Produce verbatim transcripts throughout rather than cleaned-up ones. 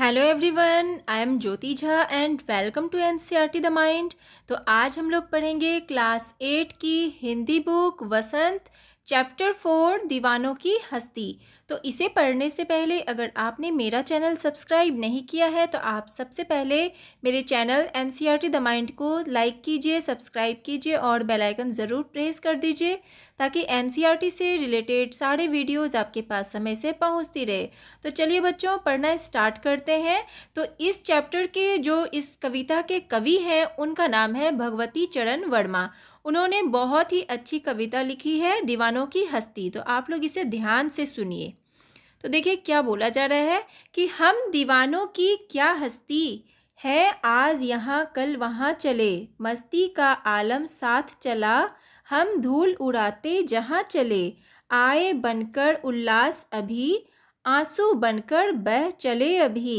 Hello everyone, I am Jyoti Jha and welcome to NCERT the mind. तो आज हम लोग पढ़ेंगे क्लास एट की Hindi book Vasant chapter four दीवानो की हस्ती। तो इसे पढ़ने से पहले अगर आपने मेरा चैनल सब्सक्राइब नहीं किया है तो आप सबसे पहले मेरे चैनल एनसीईआरटी द माइंड को लाइक कीजिए, सब्सक्राइब कीजिए और बेल आइकन ज़रूर प्रेस कर दीजिए ताकि एनसीईआरटी से रिलेटेड सारे वीडियोस आपके पास समय से पहुंचती रहे। तो चलिए बच्चों, पढ़ना स्टार्ट करते हैं। तो इस चैप्टर के जो इस कविता के कवि हैं उनका नाम है भगवती चरण वर्मा। उन्होंने बहुत ही अच्छी कविता लिखी है दीवानों की हस्ती। तो आप लोग इसे ध्यान से सुनिए। तो देखिए क्या बोला जा रहा है कि हम दीवानों की क्या हस्ती है, आज यहाँ कल वहाँ चले, मस्ती का आलम साथ चला, हम धूल उड़ाते जहाँ चले, आए बनकर उल्लास अभी, आंसू बनकर बह चले अभी,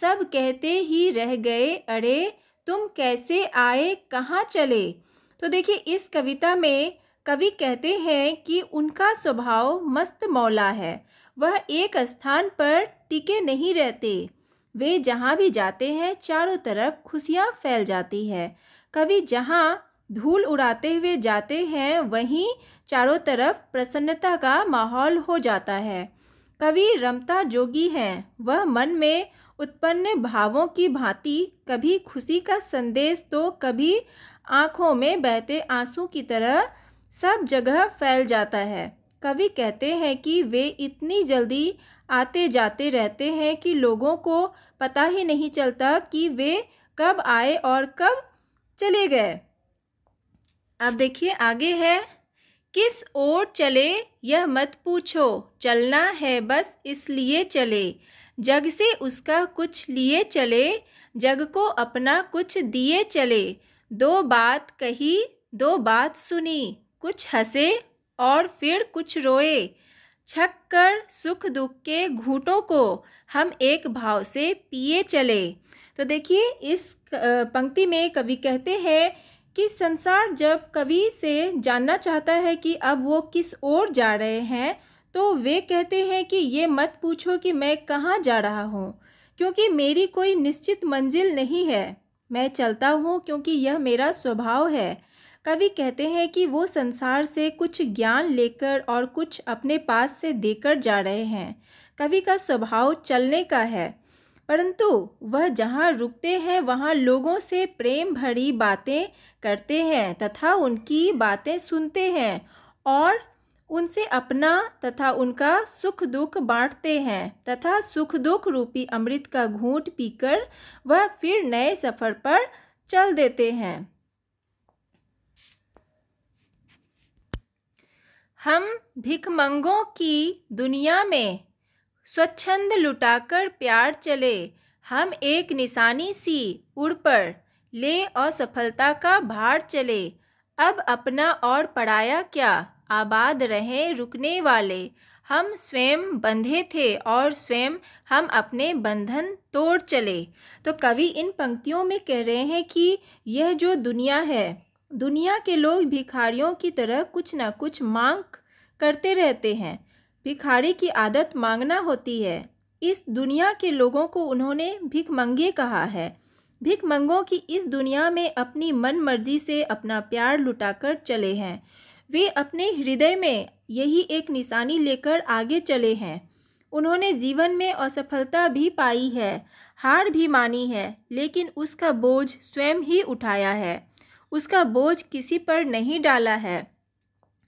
सब कहते ही रह गए अरे तुम कैसे आए कहाँ चले। तो देखिए इस कविता में कवि कहते हैं कि उनका स्वभाव मस्त मौला है, वह एक स्थान पर टिके नहीं रहते, वे जहाँ भी जाते हैं चारों तरफ खुशियाँ फैल जाती है। कवि जहाँ धूल उड़ाते हुए जाते हैं वहीं चारों तरफ प्रसन्नता का माहौल हो जाता है। कवि रमता जोगी हैं, वह मन में उत्पन्न भावों की भांति कभी खुशी का संदेश तो कभी आँखों में बहते आंसू की तरह सब जगह फैल जाता है। कवि कहते हैं कि वे इतनी जल्दी आते जाते रहते हैं कि लोगों को पता ही नहीं चलता कि वे कब आए और कब चले गए। अब देखिए आगे है, किस ओर चले यह मत पूछो, चलना है बस इसलिए चले, जग से उसका कुछ लिए चले, जग को अपना कुछ दिए चले, दो बात कही दो बात सुनी, कुछ हंसे और फिर कुछ रोए, छक कर सुख दुख के घूंटों को हम एक भाव से पिए चले। तो देखिए इस पंक्ति में कवि कहते हैं कि संसार जब कवि से जानना चाहता है कि अब वो किस ओर जा रहे हैं तो वे कहते हैं कि ये मत पूछो कि मैं कहाँ जा रहा हूँ, क्योंकि मेरी कोई निश्चित मंजिल नहीं है, मैं चलता हूँ क्योंकि यह मेरा स्वभाव है। कवि कहते हैं कि वो संसार से कुछ ज्ञान लेकर और कुछ अपने पास से देकर जा रहे हैं। कवि का स्वभाव चलने का है, परंतु वह जहाँ रुकते हैं वहाँ लोगों से प्रेम भरी बातें करते हैं तथा उनकी बातें सुनते हैं और उनसे अपना तथा उनका सुख दुख बांटते हैं तथा सुख दुख रूपी अमृत का घूंट पीकर वह फिर नए सफ़र पर चल देते हैं। हम भिखमंगों की दुनिया में स्वच्छंद लुटाकर प्यार चले, हम एक निशानी सी उड़ पर ले और सफलता का भार चले, अब अपना और पढ़ाया क्या, आबाद रहे रुकने वाले, हम स्वयं बंधे थे और स्वयं हम अपने बंधन तोड़ चले। तो कवि इन पंक्तियों में कह रहे हैं कि यह जो दुनिया है, दुनिया के लोग भिखारियों की तरह कुछ ना कुछ मांग करते रहते हैं। भिखारी की आदत मांगना होती है। इस दुनिया के लोगों को उन्होंने भिखमंगे कहा है। भिखमंगों की इस दुनिया में अपनी मन मर्जी से अपना प्यार लुटाकर चले हैं, वे अपने हृदय में यही एक निशानी लेकर आगे चले हैं। उन्होंने जीवन में असफलता भी पाई है, हार भी मानी है, लेकिन उसका बोझ स्वयं ही उठाया है, उसका बोझ किसी पर नहीं डाला है,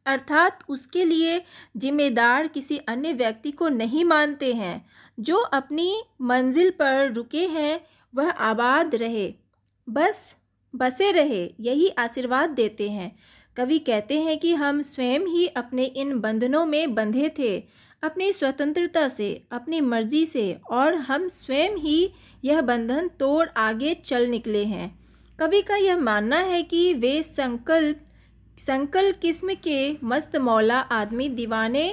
अर्थात उसके लिए जिम्मेदार किसी अन्य व्यक्ति को नहीं मानते हैं। जो अपनी मंजिल पर रुके हैं वह आबाद रहे, बस बसे रहे, यही आशीर्वाद देते हैं। कवि कहते हैं कि हम स्वयं ही अपने इन बंधनों में बंधे थे, अपनी स्वतंत्रता से, अपनी मर्जी से, और हम स्वयं ही यह बंधन तोड़ आगे चल निकले हैं। कवि का यह मानना है कि वे संकल्प संकल्प किस्म के मस्त मौला आदमी दीवाने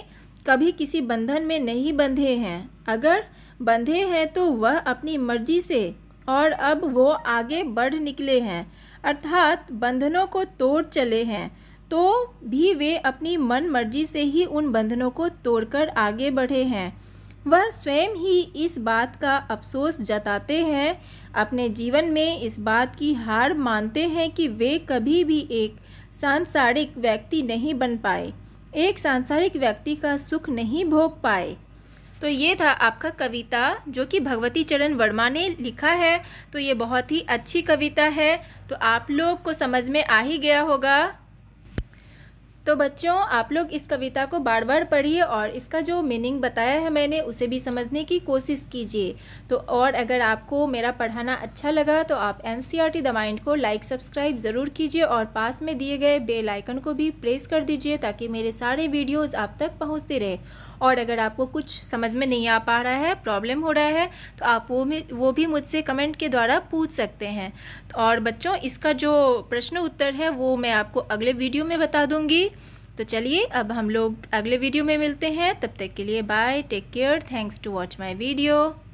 कभी किसी बंधन में नहीं बंधे हैं। अगर बंधे हैं तो वह अपनी मर्जी से, और अब वो आगे बढ़ निकले हैं, अर्थात बंधनों को तोड़ चले हैं, तो भी वे अपनी मन मर्जी से ही उन बंधनों को तोड़कर आगे बढ़े हैं। वह स्वयं ही इस बात का अफसोस जताते हैं। अपने जीवन में इस बात की हार मानते हैं कि वे कभी भी एक सांसारिक व्यक्ति नहीं बन पाए, एक सांसारिक व्यक्ति का सुख नहीं भोग पाए। तो ये था आपका कविता जो कि भगवती चरण वर्मा ने लिखा है। तो ये बहुत ही अच्छी कविता है, तो आप लोग को समझ में आ ही गया होगा। तो बच्चों, आप लोग इस कविता को बार बार पढ़िए और इसका जो मीनिंग बताया है मैंने उसे भी समझने की कोशिश कीजिए। तो और अगर आपको मेरा पढ़ाना अच्छा लगा तो आप एनसीईआरटी द माइंड को लाइक सब्सक्राइब ज़रूर कीजिए और पास में दिए गए बेल आइकन को भी प्रेस कर दीजिए ताकि मेरे सारे वीडियोज़ आप तक पहुँचते रहे। और अगर आपको कुछ समझ में नहीं आ पा रहा है, प्रॉब्लम हो रहा है, तो आप वो भी वो भी मुझसे कमेंट के द्वारा पूछ सकते हैं। और बच्चों, इसका जो प्रश्न उत्तर है वो मैं आपको अगले वीडियो में बता दूँगी। तो चलिए, अब हम लोग अगले वीडियो में मिलते हैं। तब तक के लिए bye, take care, thanks to watch my video.